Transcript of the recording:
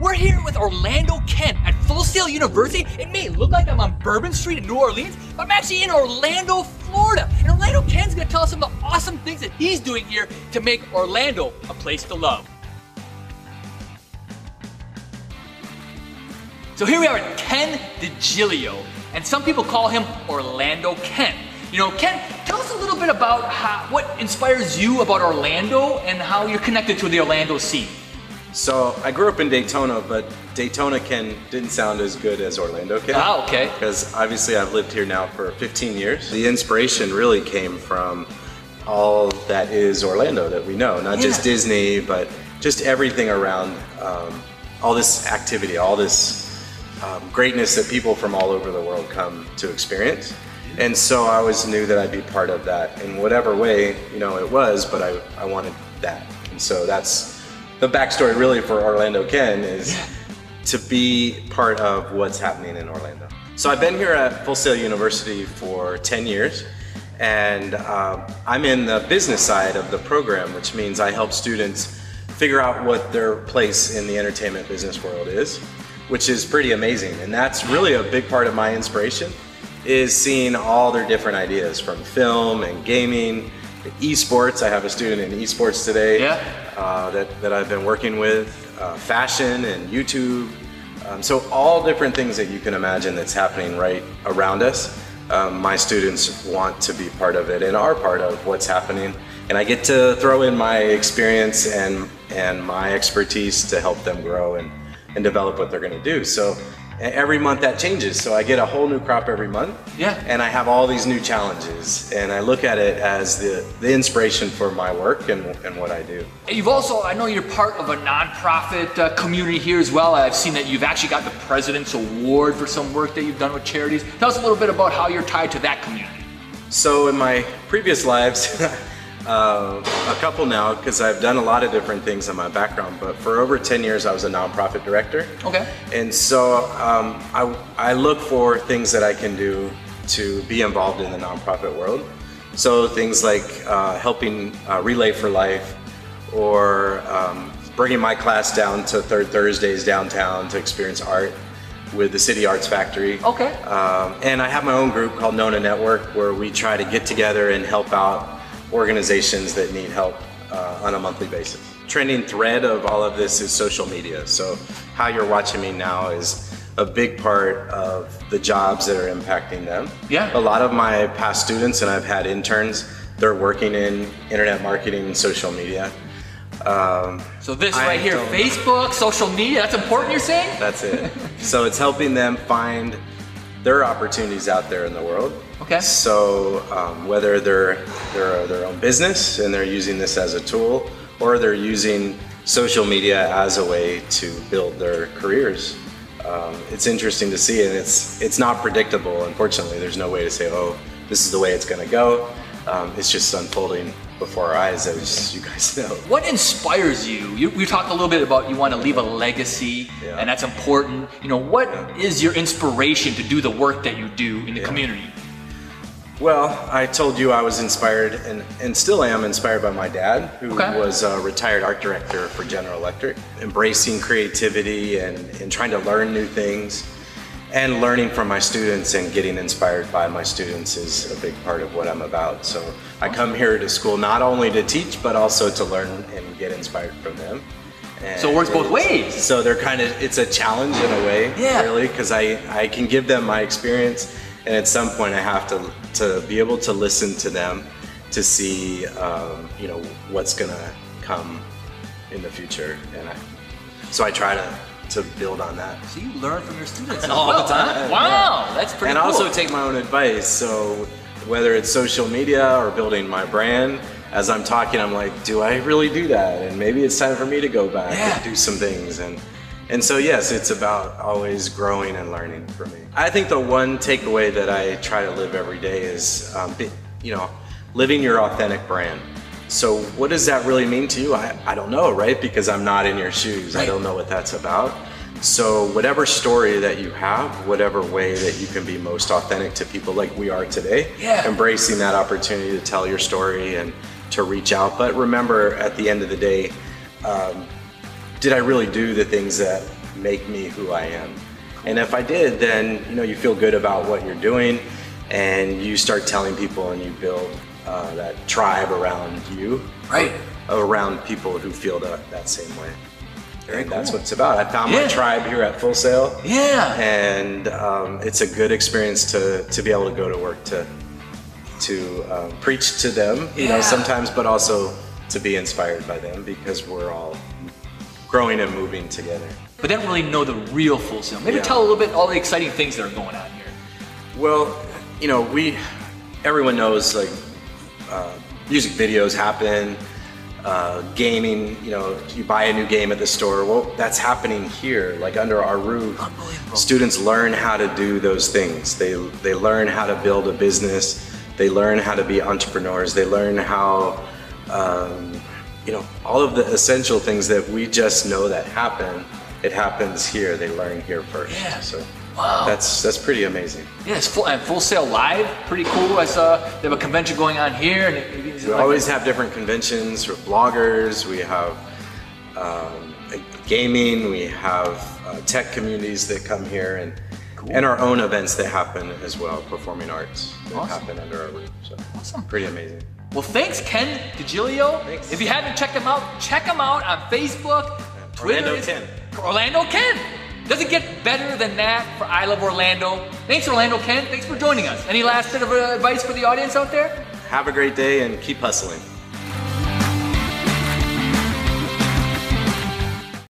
We're here with Orlando Ken at Full Sail University. It may look like I'm on Bourbon Street in New Orleans, but I'm actually in Orlando, Florida. And Orlando Ken's gonna tell us some of the awesome things that he's doing here to make Orlando a place to love. So here we are at Ken Degilio, and some people call him Orlando Ken. You know, Ken, tell us a little bit about what inspires you about Orlando and how you're connected to the Orlando scene. So I grew up in Daytona, but Daytona Ken didn't sound as good as Orlando Ken. Ah, okay. Because obviously I've lived here now for 15 years. The inspiration really came from all that is Orlando that we know, not just Disney, but just everything around all this activity, all this greatness that people from all over the world come to experience. And so I always knew that I'd be part of that in whatever way, you know, it was, but I wanted that. And so that's the backstory really for Orlando Ken is to be part of what's happening in Orlando. So I've been here at Full Sail University for 10 years and I'm in the business side of the program, which means I help students figure out what their place in the entertainment business world is, which is pretty amazing. And that's really a big part of my inspiration is seeing all their different ideas from film and gaming, esports. I have a student in esports today that I've been working with, fashion and YouTube. So all different things that you can imagine that's happening right around us. My students want to be part of it and are part of what's happening. And I get to throw in my experience and my expertise to help them grow and develop what they're going to do. So every month that changes, so I get a whole new crop every month, and I have all these new challenges, and I look at it as the inspiration for my work and what I do. You've also, I know you're part of a nonprofit community here as well. I've seen that you've actually got the President's Award for some work that you've done with charities. Tell us a little bit about how you're tied to that community. So in my previous lives, a couple now, because I've done a lot of different things in my background, but for over 10 years I was a nonprofit director. Okay. And so I look for things that I can do to be involved in the nonprofit world. So things like helping Relay for Life, or bringing my class down to Third Thursdays downtown to experience art with the City Arts Factory. Okay. And I have my own group called Nona Network where we try to get together and help out organizations that need help on a monthly basis. Trending thread of all of this is social media. So how you're watching me now is a big part of the jobs that are impacting them. Yeah. A lot of my past students, and I've had interns, they're working in internet marketing and social media. So this right here, Facebook, social media, that's important you're saying? That's it. So it's helping them find their opportunities out there in the world. Okay. So whether they're their own business and they're using this as a tool, or they're using social media as a way to build their careers, it's interesting to see, and it's not predictable. Unfortunately, there's no way to say, oh, this is the way it's going to go. It's just unfolding before our eyes, as you guys know. What inspires you? We talked a little bit about you want to leave a legacy, and that's important. You know, what is your inspiration to do the work that you do in the community? Well, I told you I was inspired, and still am inspired by my dad, who was a retired art director for General Electric, embracing creativity and trying to learn new things. And learning from my students and getting inspired by my students is a big part of what I'm about. So I come here to school not only to teach, but also to learn and get inspired from them. And so it works both ways. So they're kind of, it's a challenge in a way, really, because I can give them my experience, and at some point I have to be able to listen to them to see, you know, what's gonna come in the future. And so I try to build on that. So you learn from your students all the time. Wow, that's pretty cool. And also take my own advice. So whether it's social media or building my brand, as I'm talking, I'm like, do I really do that? And maybe it's time for me to go back and do some things. And so yes, it's about always growing and learning for me. I think the one takeaway that I try to live every day is, you know, living your authentic brand. So what does that really mean to you? I don't know, right? Because I'm not in your shoes. I don't know what that's about. So whatever story that you have, whatever way that you can be most authentic to people like we are today, embracing that opportunity to tell your story and to reach out. But remember, at the end of the day, did I really do the things that make me who I am. And if I did, then you feel good about what you're doing, and you start telling people, and you build that tribe around you, right? Around people who feel that same way. And that's what it's about. I found my tribe here at Full Sail. Yeah. And it's a good experience to be able to go to work to preach to them, you know, sometimes, but also to be inspired by them, because we're all growing and moving together. But they don't really know the real Full Sail. Maybe tell a little bit all the exciting things that are going on here. Well, everyone knows, like, music videos happen, gaming, you buy a new game at the store. Well, that's happening here, like under our roof. Students learn how to do those things. They learn how to build a business. They learn how to be entrepreneurs. They learn how, all of the essential things that we just know that happen. It happens here. They learn here first. Yeah. So. Wow. That's pretty amazing. Yeah, it's Full Sail Live, pretty cool. I saw they have a convention going on here. And we always have different conventions for bloggers. We have gaming. We have tech communities that come here, and our own events that happen as well, performing arts that happen under our roof. So pretty amazing. Well, thanks, Ken Degilio. Thanks. If you haven't checked him out, check him out on Facebook, Twitter. Orlando Ken. Orlando Ken. Doesn't get better than that for I Love Orlando. Thanks, Orlando Ken. Thanks for joining us. Any last bit of advice for the audience out there? Have a great day and keep hustling.